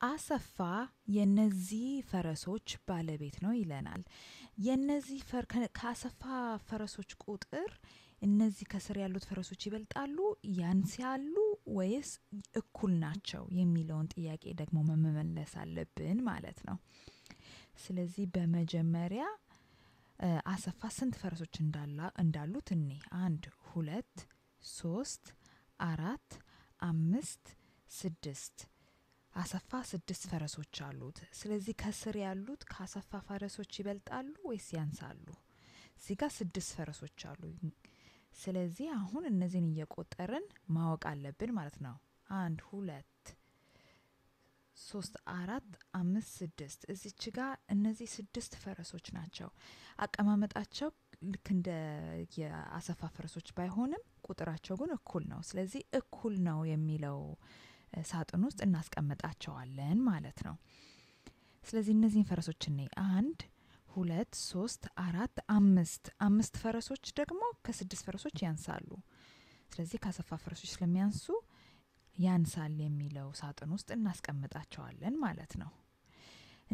Asafa yenezi farasoch balebet no ilenal. Yenezi far kasafa farasoch qutur enezi kasar yallut farasoch ibeltalu yansialu wes ekul nacho yemilon tiyaqe degmo memeles allebin ማለት ነው ስለዚህ በመጀመሪያ አሰፋ ስንት ፈረሶች እንዳሉት እኔ 1 2 3 4 5 6 አሰፋ 6 ፈረሶች አሉት ስለዚህ ከስር ያሉት ካሰፋ ፈረሶች ይበልጣሉ ወይስ ያንሳሉ እዚጋ 6 ፈረሶች አሉ ስለዚህ አሁን እነዚህን እየቆጠርን ማወቅ አለብን ማለት ነው 1 2 3 4 5 6 እዚች ጋር እነዚህ 6 ፈረሶች ናቸው አቀማመጣቸው ልክ እንደ የአሰፋ ፈረሶች ባይሆንም ቁጥራቸው ግን እኩል ነው ስለዚህ እኩል ነው የሚለው ሳጥን ውስጥ እናስቀምጣቸዋለን ማለት ነው ስለዚህ እነዚህ ፈረሶች ነኝ 1 2 3 4 5 አምስት ፈረሶች ደግሞ ከ6 ፈረሶች ያንሳሉ ስለዚህ ካሰፋ ፈረሶች ስለሚያንሱ ያንሳል የሚለው ሳጥን ውስጥ እናስቀምጣቸዋለን ማለት ነው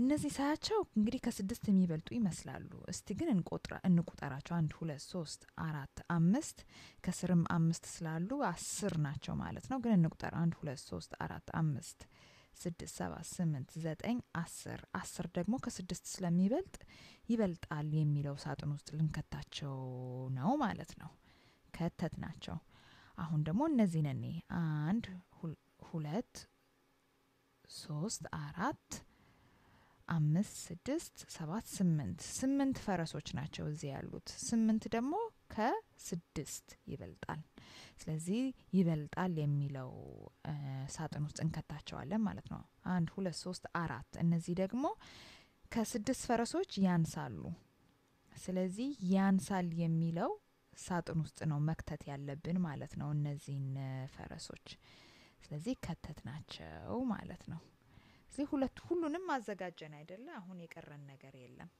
እነዚህ ሳያቸው እንግዲህ ከ6 የሚበልጡ ይመስላሉ እስቲ ግን እንቁጠራቸው 1 2 3 4 5 ከስርም 5 ስላሉ 10 ናቸው ማለት ነው ግን እንቁጠር 1 2 3 4 5 6 7 8 9 10 10 ደግሞ ከ6 ስለሚበልጥ ይበልጣል የሚለው ሳጥን ውስጥ ልንከታቸው ነው ማለት ነው ከተትናቸው አሁን ደግሞ እነዚህን እኔ 1 2 3 4 5 6 7 8 8 ፈረሶች ናቸው እዚህ ያሉት 8 ደግሞ ከ6 ይበልጣል ስለዚህ ይበልጣል የሚለው ሳጥን ውስጥ እንከታቸዋለን ማለት ነው 1 2 3 4 እነዚህ ደግሞ ከ6 ፈረሶች ያንሳሉ ስለዚህ ያንሳል የሚለው ሳጥን ውስጥ ነው መክተት ያለብን ማለት ነው እነዚህን ፈረሶች ስለዚህ ከተትናቸው ማለት ነው ስለዚህ ሁሉንም ማዘጋጀን አይደለ አሁን የቀረን ነገር የለም